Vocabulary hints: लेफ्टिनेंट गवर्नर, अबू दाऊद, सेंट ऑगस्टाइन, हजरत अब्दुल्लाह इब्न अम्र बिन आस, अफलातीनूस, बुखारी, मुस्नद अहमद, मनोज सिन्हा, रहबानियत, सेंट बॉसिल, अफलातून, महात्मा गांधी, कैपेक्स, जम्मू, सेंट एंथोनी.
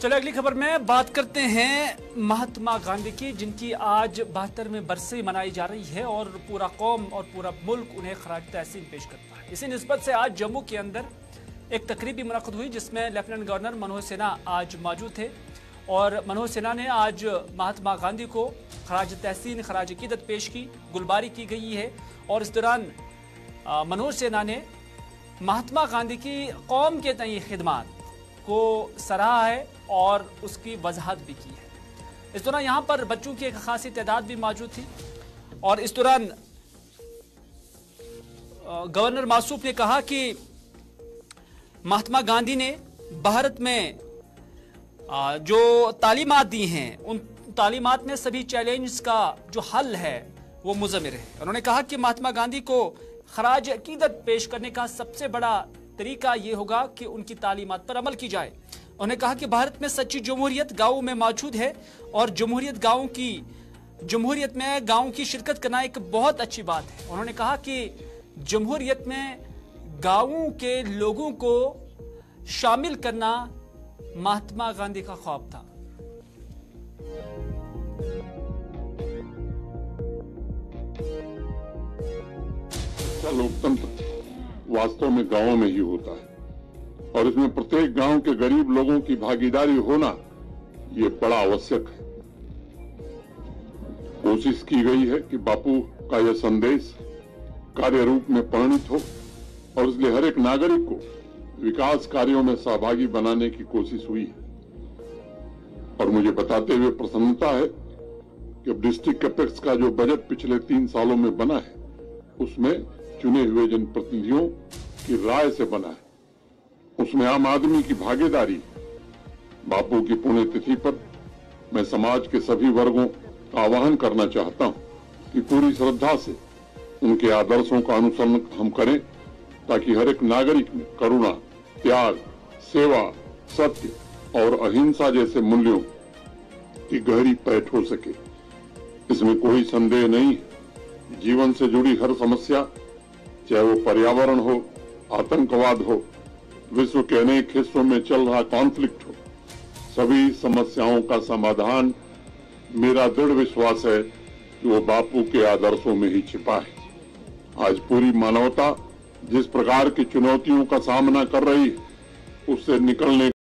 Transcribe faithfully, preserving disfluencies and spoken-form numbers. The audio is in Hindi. चलो अगली खबर में बात करते हैं महात्मा गांधी की, जिनकी आज बहत्तरवीं बरसी मनाई जा रही है और पूरा कौम और पूरा मुल्क उन्हें खराज तहसीन पेश करता है। इसी निस्बत से आज जम्मू के अंदर एक तकरीब भी मुनक़द हुई, जिसमें लेफ्टिनेंट गवर्नर मनोज सिन्हा आज मौजूद थे और मनोज सिन्हा ने आज महात्मा गांधी को खराज तहसीन खराज अक़ीदत पेश की, गुलबारी की गई है। और इस दौरान मनोज सिन्हा ने महात्मा गांधी की कौम के तई खिदमत को सराहा है और उसकी वजाहत भी की है। इस दौरान यहाँ पर बच्चों की एक खासी तादाद भी मौजूद थी और इस दौरान गवर्नर मासूफ ने कहा कि महात्मा गांधी ने भारत में जो तालीमात दी हैं, उन तालीमात में सभी चैलेंज का जो हल है वो मुजम्मिर है। उन्होंने कहा कि महात्मा गांधी को खराज अकीदत पेश करने का सबसे बड़ा तरीका ये होगा कि उनकी तालीमात पर अमल की जाए। उन्होंने कहा कि भारत में सच्ची जमहूरियत गाँव में मौजूद है और जमहूरियत गाँव की जमहूरियत में गाँव की शिरकत करना एक बहुत अच्छी बात है। उन्होंने कहा कि जमहूरियत में गाँवों के लोगों को शामिल करना महात्मा गांधी का ख्वाब था। लोकतंत्र वास्तव में गाँवों में ही होता है और इसमें प्रत्येक गांव के गरीब लोगों की भागीदारी होना ये बड़ा आवश्यक है। कोशिश की गई है कि बापू का यह संदेश कार्य रूप में परिणित हो और इसलिए हर एक नागरिक को विकास कार्यों में सहभागी बनाने की कोशिश हुई है। और मुझे बताते हुए प्रसन्नता है कि डिस्ट्रिक्ट कैपेक्स का जो बजट पिछले तीन सालों में बना है उसमें चुने हुए जनप्रतिनिधियों की राय से बना है। उसमें आम आदमी की भागीदारी, बापू की पुण्यतिथि पर मैं समाज के सभी वर्गों का आह्वान करना चाहता हूं कि पूरी श्रद्धा से उनके आदर्शों का अनुसरण हम करें ताकि हर एक नागरिक में करुणा, त्याग, सेवा, सत्य और अहिंसा जैसे मूल्यों की गहरी पैठ हो सके। इसमें कोई संदेह नहीं है। जीवन से जुड़ी हर समस्या, चाहे वो पर्यावरण हो, आतंकवाद हो, विश्व के अनेक हिस्सों में चल रहा कॉन्फ्लिक्ट हो, सभी समस्याओं का समाधान मेरा दृढ़ विश्वास है कि वो बापू के आदर्शों में ही छिपा है। आज पूरी मानवता जिस प्रकार की चुनौतियों का सामना कर रही है उससे निकलने